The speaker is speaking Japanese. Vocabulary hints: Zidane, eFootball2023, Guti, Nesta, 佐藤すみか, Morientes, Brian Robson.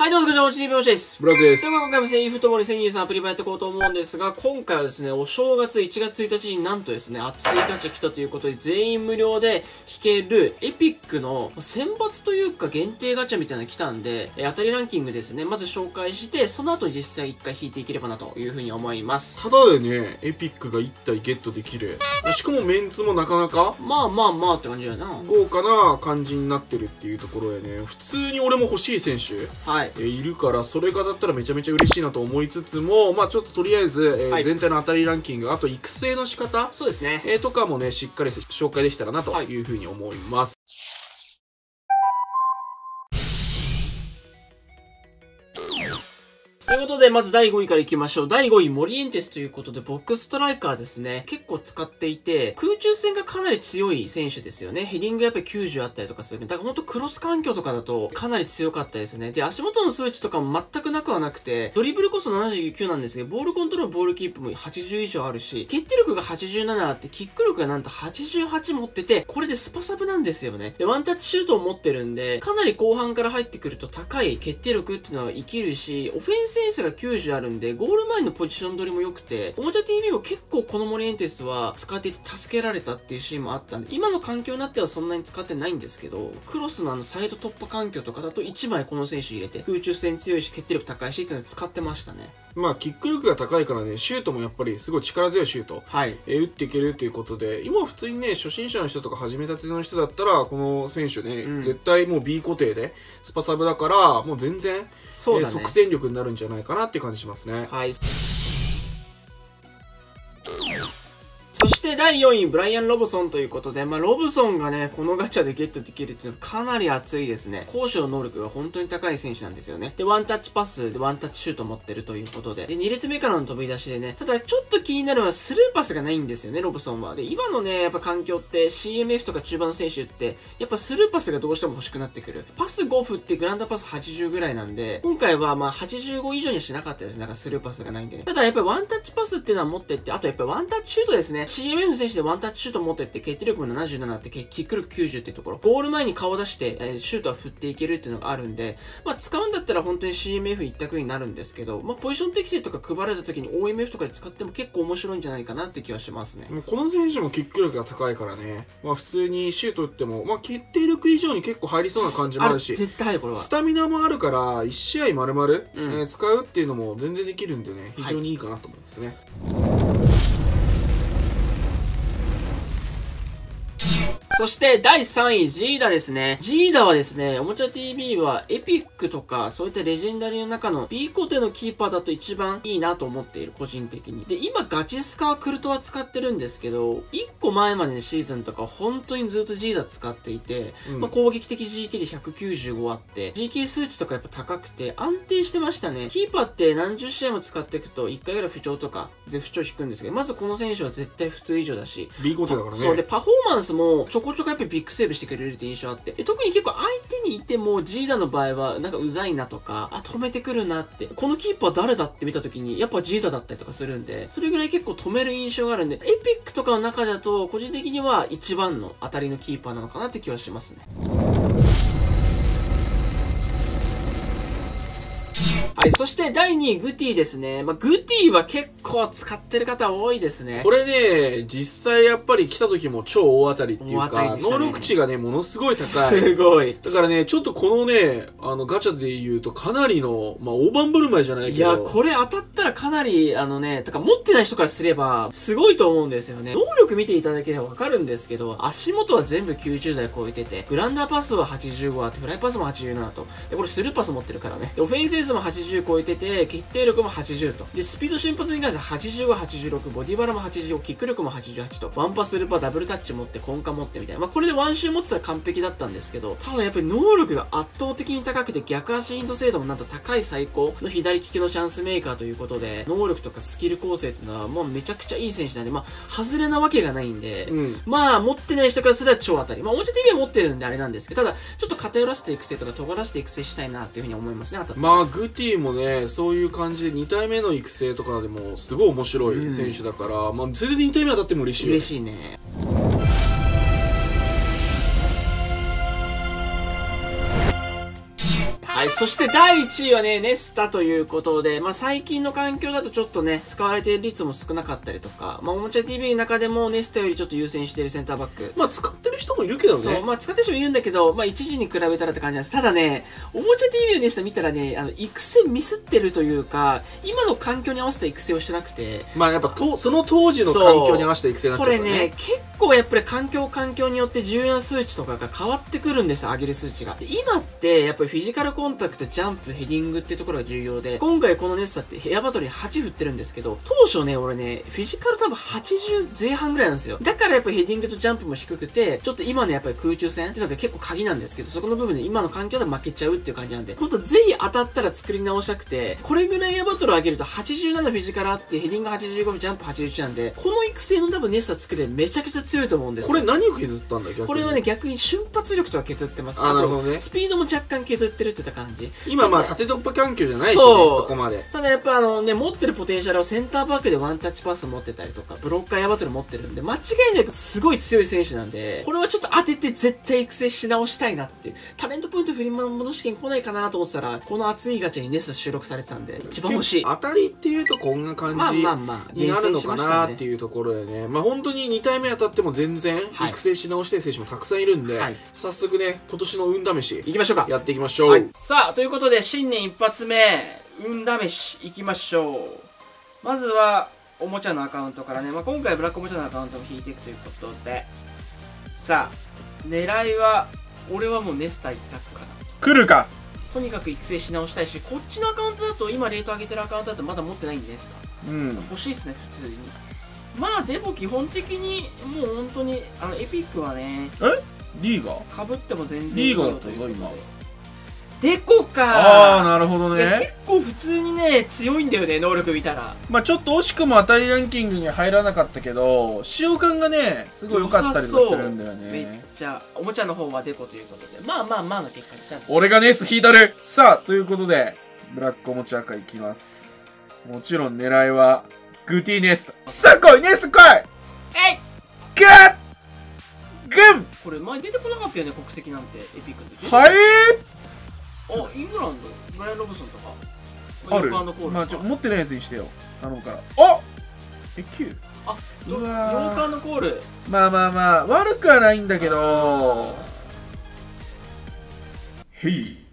はい、どうも、こんにちは、おちびおちです。ブラックです。では、今回もセイフットボール2023アプリバやっていこうと思うんですが、今回はですね、お正月1月1日になんとですね、熱いガチャ来たということで、全員無料で引けるエピックの選抜というか限定ガチャみたいなの来たんで、当たりランキングですね、まず紹介して、その後実際1回引いていければなというふうに思います。ただでね、エピックが1体ゲットできる。しかもメンツもなかなか、まあって感じだよな。豪華な感じになってるっていうところでね、普通に俺も欲しい選手。はい。いるから、それがだったらめちゃめちゃ嬉しいなと思いつつも、まあちょっととりあえず、全体の当たりランキング、あと育成の仕方、そうですね、とかもね、しっかり紹介できたらなというふうに思います。ということで、まず第5位からいきましょう。第5位、モリエンテスということで、ボックスストライカーですね。結構使っていて、空中戦がかなり強い選手ですよね。ヘディングやっぱり90あったりとかする。だからほんとクロス環境とかだと、かなり強かったですね。で、足元の数値とかも全くなくはなくて、ドリブルこそ79なんですけど、ボールコントロール、ボールキープも80以上あるし、決定力が87あって、キック力がなんと88持ってて、これでスパサブなんですよね。で、ワンタッチシュートを持ってるんで、かなり後半から入ってくると高い決定力っていうのは生きるし、オフェンスセンスが90あるんで、ゴール前のポジション取りも良くて、おもちゃ TV を結構このモリエンテスは使っていて助けられたっていうシーンもあったんで、今の環境になってはそんなに使ってないんですけど、クロスのサイド突破環境とかだと1枚この選手入れて、空中戦強いし、決定力高いしっていうのを使ってましたね。まあ、キック力が高いからね、シュートもやっぱりすごい力強いシュート、はい、打っていけるということで、今普通にね、初心者の人とか始めたての人だったら、この選手ね、絶対もう B 固定で、スパサブだから、もう全然、そうだね、即戦力になるんじゃないかなっていう感じしますね。はい。そして第4位、ブライアン・ロブソンということで、まあ、ロブソンがね、このガチャでゲットできるっていうのはかなり熱いですね。攻守の能力が本当に高い選手なんですよね。で、ワンタッチパスでワンタッチシュート持ってるということで、で、2列目からの飛び出しでね、ただちょっと気になるのはスルーパスがないんですよね、ロブソンは。で、今のね、やっぱ環境って CMF とか中盤の選手って、やっぱスルーパスがどうしても欲しくなってくる。パス5振ってグランドパス80ぐらいなんで、今回はまあ85以上にはしなかったですね、なんかスルーパスがないんでね。ただやっぱりワンタッチパスっていうのは持ってって、あとやっぱりワンタッチシュートですね。CMF の選手でワンタッチシュート持ってって、決定力も77あって、キック力90っていうところ、ゴール前に顔出して、シュートは振っていけるっていうのがあるんで、まあ使うんだったら本当に CMF 一択になるんですけど、まあポジション適正とか配られた時に OMF とかで使っても結構面白いんじゃないかなって気はしますね。この選手もキック力が高いからね、まあ普通にシュート打っても、まあ決定力以上に結構入りそうな感じもあるし、絶対これは。スタミナもあるから、1試合丸々、使うっていうのも全然できるんでね、非常にいいかなと思うんですね。はい、そして、第3位、ジーダですね。ジーダはですね、おもちゃ TV は、エピックとか、そういったレジェンダリーの中の B 固定のキーパーだと一番いいなと思っている、個人的に。で、今、ガチスカはクルトは使ってるんですけど、1個前までのシーズンとか、本当にずっとジーダ使っていて、まあ、攻撃的 GK で195あって、GK 数値とかやっぱ高くて、安定してましたね。キーパーって何十試合も使っていくと、1回ぐらい不調とか、不調引くんですけど、まずこの選手は絶対普通以上だし、B 固定だからね。そう、で、パフォーマンスも、ちょこちょこやっぱりビッグセーブしてくれるって印象あって、特に結構相手にいてもジーダの場合はなんかうざいなとか、あ、止めてくるなって、このキーパー誰だって見た時にやっぱジーダだったりとかするんで、それぐらい結構止める印象があるんで、エピックとかの中だと個人的には一番の当たりのキーパーなのかなって気はしますね。はい、そして第2位、グティですね。まあ、グティは結構使ってる方多いですね。これね、実際やっぱり来た時も超大当たりっていうか、能力値がね、ものすごい高い。すごい。だからね、ちょっとこのね、ガチャで言うとかなりの、まあ、大盤振る舞いじゃないけど。いや、これ当たったらかなり、だから持ってない人からすれば、すごいと思うんですよね。能力見ていただければわかるんですけど、足元は全部90台超えてて、グランダーパスは85あって、フライパスも87と。で、これスルーパス持ってるからね。で、オフェンスエースも80超えてて、決定力も80と。で、スピード瞬発に関しては85、86、ボディバラも85、キック力も88と。ワンパスルーパー、ダブルタッチ持って、根幹持ってみたいな。まあ、これでワンシュー持ってたら完璧だったんですけど、ただやっぱり能力が圧倒的に高くて、逆足ヒント精度もなんと高い最高の左利きのチャンスメーカーということで、能力とかスキル構成っていうのは、もうめちゃくちゃいい選手なんで、まあ、外れなわけがないんで、まあ、持ってない人からすれば超当たり。まあ、おもちゃ TV は持ってるんであれなんですけど、ただ、ちょっと偏らせて育成とか、尖らせて育成したいなっていうふうに思いますね、まあ、グティもね、そういう感じで2体目の育成とかでもすごい面白い選手だから、まあ全然2体目当たっても嬉しいよね。嬉しいね。はい、そして第1位はね、ネスタということで、まあ、最近の環境だとちょっとね、使われている率も少なかったりとか、まあ、おもちゃ TV の中でもネスタよりちょっと優先しているセンターバック。まあ、使ってる人もいるけどね。そう、まあ、使ってる人もいるんだけど、まあ、一時に比べたらって感じなんです。ただね、おもちゃ TV のネスタ見たらね、育成ミスってるというか、今の環境に合わせた育成をしてなくて。まあ、やっぱその当時の環境に合わせた育成になっちゃうからね。これね、結構やっぱり環境によって重要な数値とかが変わってくるんですよ、上げる数値が。今って、やっぱりフィジカルコンタクト、ジャンプ、ヘディングっていうところが重要で、今回このネスタってヘアバトルに8振ってるんですけど、当初ね、俺ね、フィジカル多分80前半ぐらいなんですよ。だからやっぱりヘディングとジャンプも低くて、ちょっと今ね、やっぱり空中戦っていうのが結構鍵なんですけど、そこの部分で今の環境で負けちゃうっていう感じなんで、ほんとぜひ当たったら作り直したくて、これぐらいヘアバトルを上げると87フィジカルあって、ヘディング85、ジャンプ81なんで、この育成の多分ネスタ作れめちゃくちゃ強いと思うんですよ。これ何を削ったんだっけ？これはね、逆に瞬発力とか削ってます。あと、スピードも若干削ってるって言った感じ。今まあ縦突破環境じゃないしね、そこまで。ただやっぱ持ってるポテンシャルをセンターバックでワンタッチパス持ってたりとか、ブロッカーやバトル持ってるんで、間違いなくすごい強い選手なんで、これはちょっと当てて絶対育成し直したいなっていう。タレントポイント振り戻し券来ないかなと思ってたら、この熱いガチャにネスタ収録されてたんで、一番欲しい。当たりっていうとこんな感じになるのかなっていうところでね。まあ本当に2回目当たっても全然育成し直してる選手もたくさんいるんで、はい、早速ね、今年の運試しいきましょうか。やっていきましょう、はい、さあということで新年一発目運試しいきましょう。まずはおもちゃのアカウントからね、まあ、今回ブラックおもちゃのアカウントを引いていくということで、さあ狙いは俺はもうネスタ一択かな。来るか、とにかく育成し直したいし、こっちのアカウントだと今レート上げてるアカウントだとまだ持ってないんでネスタ、うん、欲しいっすね普通に。まあでも基本的にもう本当にエピックはね、えリーガーかぶっても全然いいということで、リーガーだったぞ今。デコか。ああなるほどね。結構普通にね強いんだよね能力見たら。まあちょっと惜しくも当たりランキングに入らなかったけど使用感がねすごい良かったりもするんだよね。めっちゃおもちゃの方はデコということで、まあまあまあの結果にしたんだ。俺がネスト引いたる。さあということでブラックおもちゃ赤いきます。もちろん狙いはグティネスト。さあ来いネスト来い。えいグッグン。これ前出てこなかったよね国籍なんてエピックで。はい。あイングランドブライアン・ロブソンとかある。まあちょ持ってないやつにしてよ頼むから。あえ9。あヨーカーのコール。まあまあまあ悪くはないんだけど。へい